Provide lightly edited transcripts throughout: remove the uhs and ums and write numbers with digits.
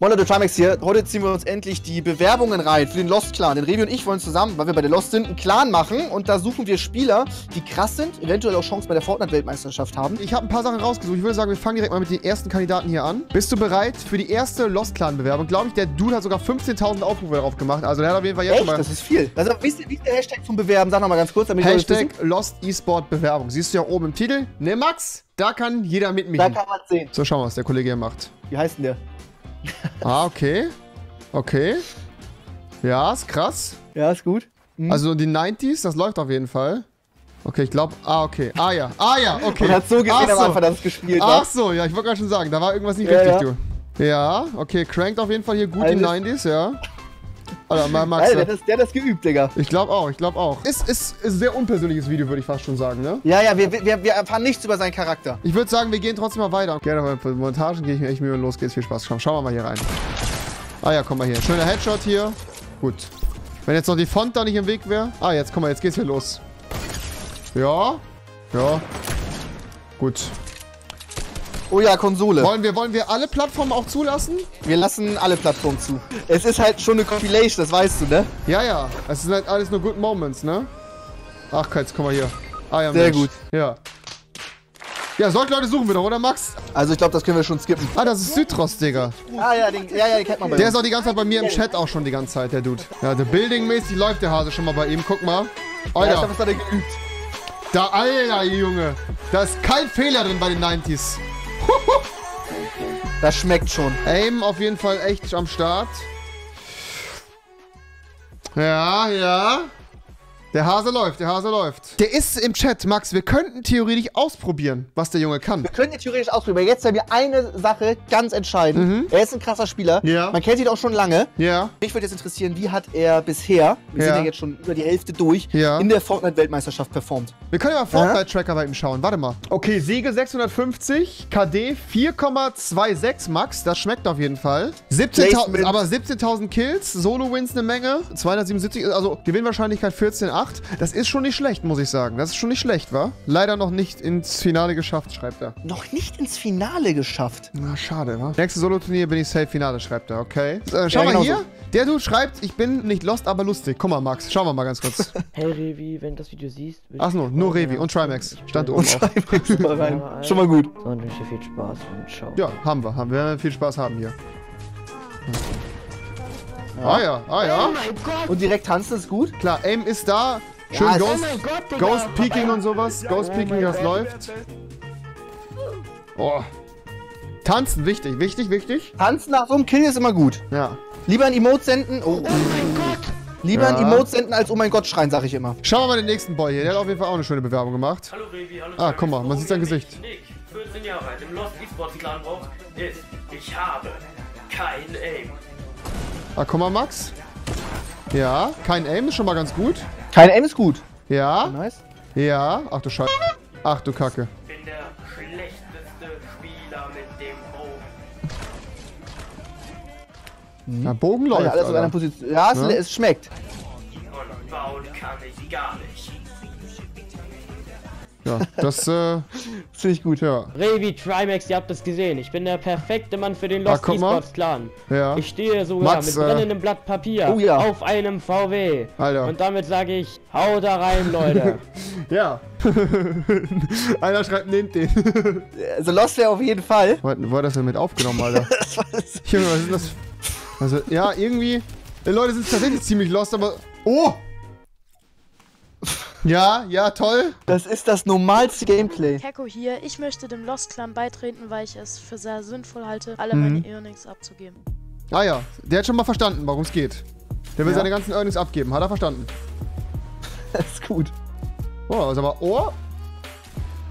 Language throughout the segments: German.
Moin Leute, Trymacs hier. Heute ziehen wir uns endlich die Bewerbungen rein für den Lost-Clan. Denn Revi und ich wollen zusammen, weil wir bei der Lost sind, einen Clan machen. Und da suchen wir Spieler, die krass sind, eventuell auch Chancen bei der Fortnite-Weltmeisterschaft haben. Ich habe ein paar Sachen rausgesucht. Ich würde sagen, wir fangen direkt mal mit den ersten Kandidaten hier an. Bist du bereit für die erste Lost-Clan-Bewerbung? Glaube ich, der Dude hat sogar 15.000 Aufrufe darauf gemacht. Also der hat auf jeden Fall jetzt schon mal... Das ist viel. Also, wie ist der Hashtag zum Bewerben? Sag nochmal ganz kurz. Damit Hashtag Lost E-Sport Bewerbung. Siehst du ja oben im Titel. Ne, Max? Da kann jeder mitmachen. Da kann man sehen. So, schauen wir, was der Kollege hier macht. Wie heißt denn der? Ah, okay. Okay. Ja, ist krass. Ja, ist gut. Mhm. Also die 90s, das läuft auf jeden Fall. Okay, ich glaube... Ah, okay. Ah, ja. Ah, ja, okay. Man hat so gesehen am Anfang, dass es gespielt war. Ach so, ja, ich wollte gerade schon sagen, da war irgendwas nicht richtig, du. Ja, okay, crankt auf jeden Fall hier gut also die 90s, ja. Alter, mal Max. Alter, der hat das geübt, Digga. Ich glaube auch, ich glaube auch. Ist ein sehr unpersönliches Video, würde ich fast schon sagen, ne? Ja, ja, wir erfahren nichts über seinen Charakter. Ich würde sagen, wir gehen trotzdem mal weiter. Gerne mal in Montagen, gehe ich mir echt Mühe, los geht's, viel Spaß. Schauen wir mal hier rein. Ah ja, komm mal hier. Schöner Headshot hier. Gut. Wenn jetzt noch die Font da nicht im Weg wäre. Ah, jetzt, komm mal, jetzt geht's hier los. Ja. Ja. Gut. Oh ja, Konsole. Wollen wir alle Plattformen auch zulassen? Wir lassen alle Plattformen zu. Es ist halt schon eine Compilation, das weißt du, ne? Ja, ja. Es sind halt alles nur Good Moments, ne? Ach, jetzt komm mal hier. Ah ja, sehr Mensch. Gut. Ja. Ja, solche Leute suchen wir doch, oder Max? Also ich glaube, das können wir schon skippen. Ah, das ist Sytros, Digga. Ah ja, den kennt man bei mir. Der ist auch die ganze Zeit bei mir im Chat auch schon die ganze Zeit, der Dude. Ja, der Building-mäßig läuft der Hase schon mal bei ihm. Guck mal. Alter. Ja, ich hab das da geübt. Da, Alter, Junge. Da ist kein Fehler drin bei den 90s. Das schmeckt schon. Aim auf jeden Fall echt am Start. Ja, ja. Der Hase läuft, der Hase läuft. Der ist im Chat, Max. Wir könnten theoretisch ausprobieren, was der Junge kann. Wir könnten theoretisch ausprobieren. Jetzt haben wir eine Sache ganz entscheidend. Mhm. Er ist ein krasser Spieler. Ja. Man kennt ihn auch schon lange. Ja. Mich würde jetzt interessieren, wie hat er bisher, wir sind ja jetzt schon über die Hälfte durch, in der Fortnite-Weltmeisterschaft performt. Wir können ja mal Fortnite-Tracker bei ihm schauen. Warte mal. Okay, Siege 650, KD 4,26, Max. Das schmeckt auf jeden Fall. 17.000, aber 17.000 Kills, Solo-Wins eine Menge. 277, also Gewinnwahrscheinlichkeit 14,8. Das ist schon nicht schlecht, muss ich sagen. Das ist schon nicht schlecht, wa? Leider noch nicht ins Finale geschafft, schreibt er. Noch nicht ins Finale geschafft? Na, schade, wa? Nächste Solo-Turnier bin ich safe Finale, schreibt er, okay. Schau mal hier. So. Der Dude schreibt, ich bin nicht lost, aber lustig. Guck mal, Max, schauen wir mal ganz kurz. Hey, Revi, wenn du das Video siehst... Achso, nur Revi und Trymacs. Stand oben auf. Mal rein. Schon mal gut. Und wünsche dir viel Spaß und ciao. Ja, haben wir. Wir werden viel Spaß haben hier. Ja. Ah ja, ah ja. Oh mein Gott. Und direkt tanzen ist gut? Klar, Aim ist da. Schön ja, Ghost, oh Gott, Ghost Peeking und sowas. Ja, Ghost Peeking, das läuft. Oh. Tanzen, wichtig, wichtig, wichtig. Tanzen nach so einem Kill ist immer gut. Ja. Lieber ein Emote senden. Oh, oh mein Gott. Lieber ein Emote senden als oh mein Gott schreien, sag ich immer. Schauen wir mal den nächsten Boy hier. Der hat auf jeden Fall auch eine schöne Bewerbung gemacht. Hallo Revi, hallo. Ah, guck mal, man sieht sein Gesicht. Nick, 14 Jahre alt, im Lost E-Sports Clan braucht ist, ich habe kein Aim. Ah, komm mal, Max. Ja, kein Aim ist schon mal ganz gut. Kein Aim ist gut. Ja. Nice. Ja. Ach du Scheiße. Ach du Kacke. Ich bin der schlechteste Spieler mit dem Bogen. Na, Bogen läuft, Alter. Alles in einer Position. Ja, es, es schmeckt. Und bauen kann ich gar nicht. Ja, das finde ich gut, ja. Revi, Trymacs, ihr habt das gesehen. Ich bin der perfekte Mann für den Lost E-Sports Clan. Ja. Ich stehe sogar Max, mit brennendem Blatt Papier auf einem VW. Alter. Und damit sage ich, hau da rein, Leute. Ja. Einer schreibt, nehmt den. Also Lost wäre auf jeden Fall. Wo hat das denn mit aufgenommen, Alter? Junge, was ist das? Also, ja, irgendwie... Die Leute sind tatsächlich ziemlich lost, aber... Oh! Ja, ja, toll. Das ist das normalste Gameplay. Keko hier, ich möchte dem Lost Clan beitreten, weil ich es für sehr sinnvoll halte, alle meine Earnings abzugeben. Ah ja, der hat schon mal verstanden, warum es geht. Der will seine ganzen Earnings abgeben, hat er verstanden. Das ist gut. Oh, sag mal,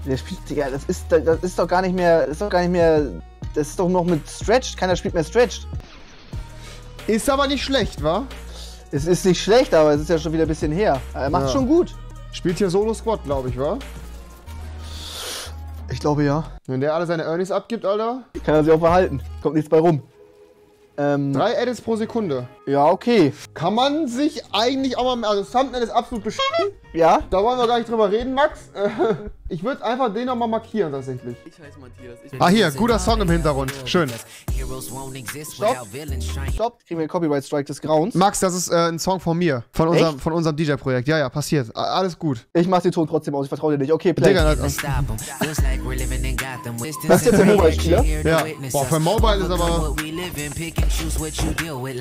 Der spielt, Digga, das ist doch gar nicht mehr, das ist doch noch mit Stretched, keiner spielt mehr Stretched. Ist aber nicht schlecht, wa? Es ist nicht schlecht, aber es ist ja schon wieder ein bisschen her. Er macht schon gut. Spielt hier Solo-Squad, glaube ich, wa? Ich glaube, ja. Wenn der alle seine Earnings abgibt, Alter... Kann er sie auch behalten. Kommt nichts bei rum. 3 Edits pro Sekunde. Ja, okay. Kann man sich eigentlich auch mal... Also das Thumbnail ist absolut beschissen. Ja. Da wollen wir gar nicht drüber reden, Max. Ich würde einfach den nochmal markieren, tatsächlich. Ich heiße Matthias. Ah, hier, guter Song im Hintergrund. Schön. Stopp. Stopp. Kriegen wir einen Copyright-Strike des Grauens. Max, das ist ein Song von mir. Von unserem DJ-Projekt. Ja, ja, passiert. Alles gut. Ich mach den Ton trotzdem aus. Ich vertraue dir nicht. Okay, play. Digga, das ist jetzt der Mobile-Spieler? Ja. Boah, für Mobile ist aber...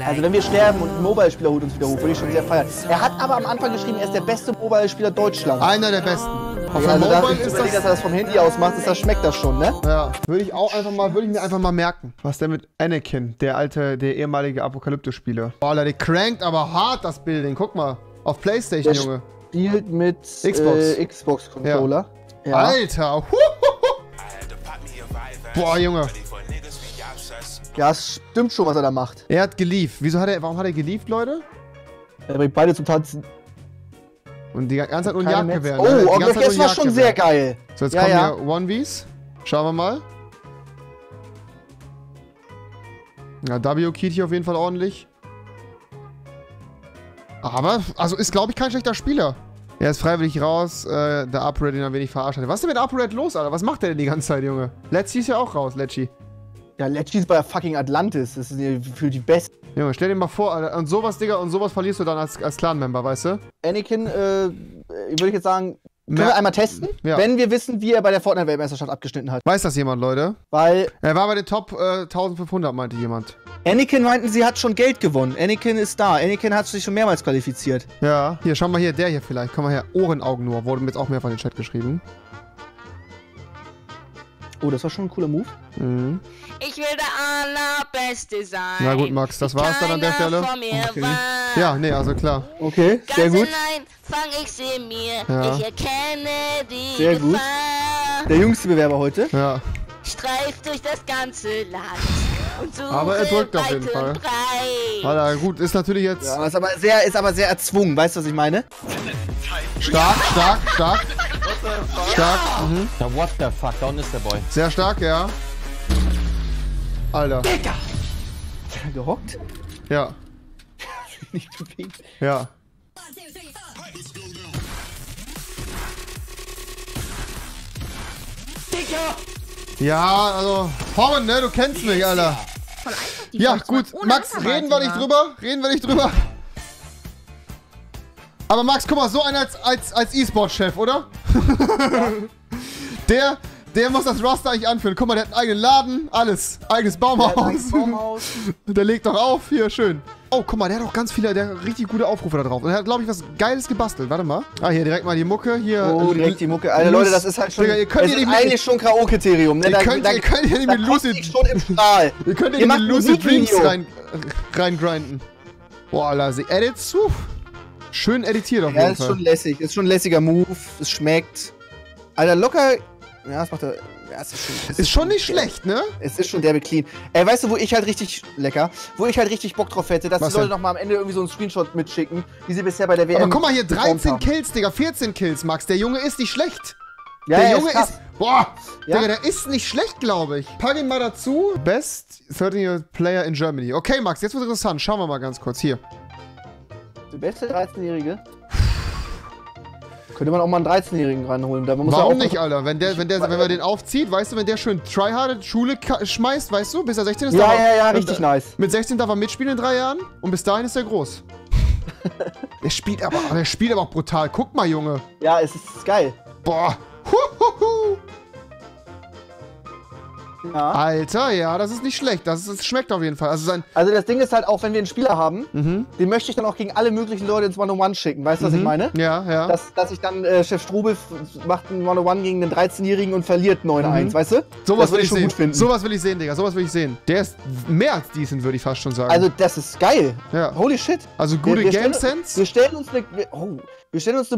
Also wenn wir sterben und ein Mobile-Spieler holt uns wieder hoch, würde ich schon sehr feiern. Er hat aber am Anfang geschrieben, er ist der beste Mobile-Spieler Deutschlands. Einer der besten. Auf ja, also da ich überlege, dass er das vom Handy aus macht, das schmeckt das schon, ne? Ja. Würde ich mir einfach mal merken, was der mit Anakin, der ehemalige Apokalypto-Spieler. Boah, der crankt aber hart das Building. Guck mal, auf PlayStation, Junge. Spielt mit Xbox-Controller. Ja. Ja. Alter. Boah, Junge. Ja, es stimmt schon, was er da macht. Er hat gelieft. Warum hat er gelieft, Leute? Er bringt beide zum Tanzen. Und die ganze Zeit nur ein Jagdgewehr. Oh, das war schon sehr geil. So, jetzt kommen hier 1Vs. Schauen wir mal. Ja, W-Kit hier auf jeden Fall ordentlich. Aber, also ist, glaube ich, kein schlechter Spieler. Er ist freiwillig raus, der ApoRed ihn ein wenig verarscht hat. Was ist denn mit ApoRed los, Alter? Was macht der denn die ganze Zeit, Junge? Letzzy ist ja auch raus, Letzzy. Ja, Letzzy ist bei fucking Atlantis. Das ist für die Besten. Junge, stell dir mal vor, Alter, und sowas, Digga, und sowas verlierst du dann als Clan-Member, weißt du? Anakin, würde ich jetzt sagen, können wir einmal testen, ja, wenn wir wissen, wie er bei der Fortnite-Weltmeisterschaft abgeschnitten hat. Weiß das jemand, Leute? Weil... Er war bei den Top 1500, meinte jemand. Anakin meinten, sie hat schon Geld gewonnen. Anakin ist da. Anakin hat sich schon mehrmals qualifiziert. Ja, hier, schau mal hier, der hier vielleicht. Komm mal her, Ohrenaugen nur. Wurde mir jetzt auch mehrfach in den Chat geschrieben. Oh, das war schon ein cooler Move. Mhm. Ich will der allerbeste sein. Na gut, Max, das war's dann an der Stelle. Okay. Ja, nee, also klar. Okay, sehr gut. Ja. Ich erkenne die sehr Gefahr. Gut. Der jüngste Bewerber heute. Ja. Streift durch das ganze Land. Und so. Aber er drückt auf jeden Fall. Alter, gut, ist natürlich jetzt... Ja, ist aber sehr erzwungen, weißt du, was ich meine? Stark. Stark. Mhm. Na, what the fuck, down ist der Boy. Sehr stark, ja. Alter. Digga! Ist er gehockt? Ja. Nicht bewegt. Ja. Digga! Ja, also, Horn, ne? Du kennst mich, Alter. Voll einfach, ja, gut. Max, reden wir nicht drüber. Aber Max, guck mal, so einer als E-Sport-Chef, oder? Ja. Der muss das Roster eigentlich anführen. Guck mal, der hat einen eigenen Laden, alles. Eigenes Baumhaus. Der legt doch auf. Hier, schön. Oh, guck mal, der hat auch ganz viele, der hat richtig gute Aufrufe da drauf. Und er hat, glaube ich, was Geiles gebastelt. Warte mal. Ah, hier, direkt mal die Mucke. Hier, oh, direkt die Mucke. Alter, Leute, das ist halt schon... Digga, ihr könnt eigentlich schon K.O.-Kriterium, ne? Ihr könnt hier nicht mit Lucid... schon im Strahl. Ihr könnt hier nicht mit Lucid Dreams reingrinden. Boah, Alter, sie edits zu. Schön editiert auf jeden Fall. Ja, ist schon lässig. Ist schon ein lässiger Move. Es schmeckt. Alter, locker... Ja, das macht er. Ja, ist schon nicht schlecht, ne? Es ist schon derbe clean. Ey, weißt du, wo ich halt richtig Bock drauf hätte, dass die Leute nochmal am Ende irgendwie so einen Screenshot mitschicken, wie sie bisher bei der WM. Aber guck mal hier, 13 Kills, Digga, 14 Kills, Max. Der Junge ist nicht schlecht. Ja, der Junge ist. Boah! Ja? Digga, der ist nicht schlecht, glaube ich. Pack ihn mal dazu. Best 13-year Player in Germany. Okay, Max, jetzt wird's interessant. Schauen wir mal ganz kurz hier. Der beste 13-Jährige? Könnte man auch mal einen 13-Jährigen ranholen. Da muss Warum nicht, Alter? Wenn wir den aufzieht, weißt du, wenn der schön tryhardet Schule schmeißt, weißt du, bis er 16 ist. Ja, richtig nice. Mit 16 darf er mitspielen in 3 Jahren und bis dahin ist er groß. der spielt aber auch brutal. Guck mal, Junge. Ja, es ist geil. Boah. Ja. Alter, ja, das ist nicht schlecht. Das schmeckt auf jeden Fall. Also das Ding ist halt auch, wenn wir einen Spieler haben, den möchte ich dann auch gegen alle möglichen Leute ins One-on-One schicken. Weißt du, was ich meine? Ja, ja. Dass ich dann, Chef Strobel macht einen One-on-One gegen den 13-Jährigen und verliert 9-1, weißt du? Sowas würde ich schon gut finden. Sowas will ich sehen, Digga. Sowas will ich sehen. Der ist mehr als decent, würde ich fast schon sagen. Also, das ist geil. Ja. Holy shit. Also, gute Game-Sense. Wir stellen uns eine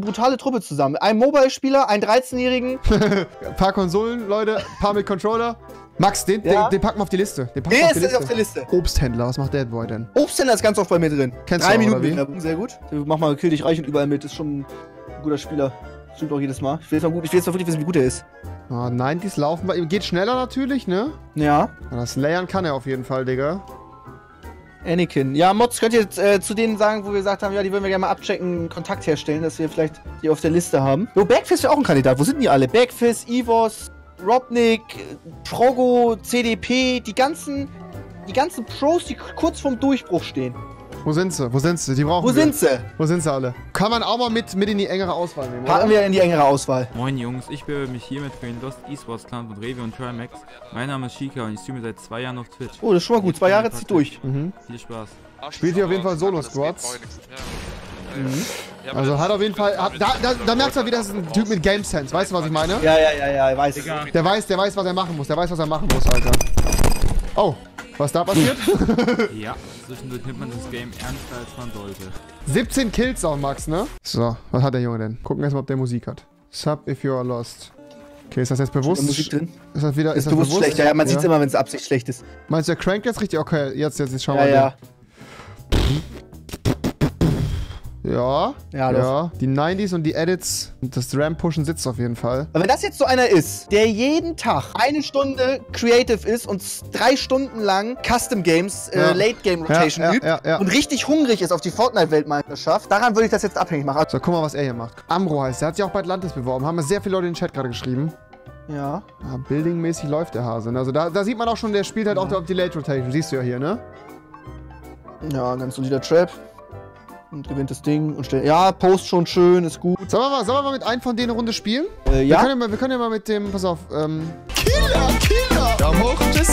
brutale Truppe zusammen. Ein Mobile-Spieler, einen 13-Jährigen. Ein paar Konsolen, Leute. Ein paar mit Controller. Max, den packen wir auf die Liste. Der ist auf der Liste. Obsthändler, was macht der Boy denn? Obsthändler ist ganz oft bei mir drin. Kennst 3 Minuten, sehr gut. Mach mal, kill dich reich und überall mit. Ist schon ein guter Spieler. Stimmt auch jedes Mal. Ich will jetzt mal wirklich wissen, wie gut er ist. Ah, nein, dies laufen bei ihm. Geht schneller natürlich, ne? Ja. Das Layern kann er auf jeden Fall, Digga. Anakin. Ja, Mods, könnt ihr jetzt, zu denen sagen, wo wir gesagt haben, ja, die würden wir gerne mal abchecken, Kontakt herstellen, dass wir vielleicht die auf der Liste haben. Jo, Backfist wäre auch ein Kandidat. Wo sind die alle? Backfist, Evos, Robnik, Trogo, CDP, die ganzen Pros, die kurz vorm Durchbruch stehen. Wo sind sie? Wo sind sie? Die brauchen wir. Wo sind sie? Wo sind sie alle? Kann man auch mal mit in die engere Auswahl nehmen, oder? Packen wir in die engere Auswahl. Moin Jungs, ich bewerbe mich hiermit für den Lost E-Sports Clan von Revi und Trymacs. Mein Name ist Shika und ich streame seit 2 Jahren auf Twitch. Oh, das ist schon mal gut. 2 Jahre zieht durch. Mhm. Viel Spaß. Spielt hier auf jeden Fall Solo-Squads. Mhm. Also hat auf jeden Fall... Da merkst du mal wieder, das ist ein Typ mit Game Sense. Weißt du, was ich meine? Ja, ich weiß. Der weiß, was er machen muss. Der weiß, was er machen muss, Alter. Oh. Was da passiert? Ja, zwischendurch nimmt man das Game ernster, als man sollte. 17 Kills auch, Max, ne? So, was hat der Junge denn? Gucken erstmal, ob der Musik hat. Sub if you are lost. Okay, ist das jetzt bewusst? Ist Musik drin? Ist das wieder... Ist das bewusst schlecht? Ja, man sieht's immer, wenn es Absicht schlecht ist. Meinst du, der Crank jetzt richtig? Okay, jetzt schauen wir mal. Ja, die 90s und die Edits und das Ram-Pushen sitzt auf jeden Fall. Aber wenn das jetzt so einer ist, der jeden Tag 1 Stunde Creative ist und 3 Stunden lang Custom-Games, Late-Game-Rotation übt und richtig hungrig ist auf die Fortnite-Weltmeisterschaft, daran würde ich das jetzt abhängig machen. So, guck mal, was er hier macht. Amro heißt, der hat sich auch bei Atlantis beworben, haben wir sehr viele Leute in den Chat gerade geschrieben. Ja. Ja, building-mäßig läuft der Hase. Also da sieht man auch schon, der spielt halt auch auf die Late-Rotation, siehst du ja hier, ne? Ja, ganz solider Trap. Und gewinnt das Ding und stellt. Ja, Post schon schön, ist gut. Sollen wir mal mit einem von denen eine Runde spielen? Ja. Wir können ja mal mit dem. Pass auf. Killer! Daumen hoch! Tschüss!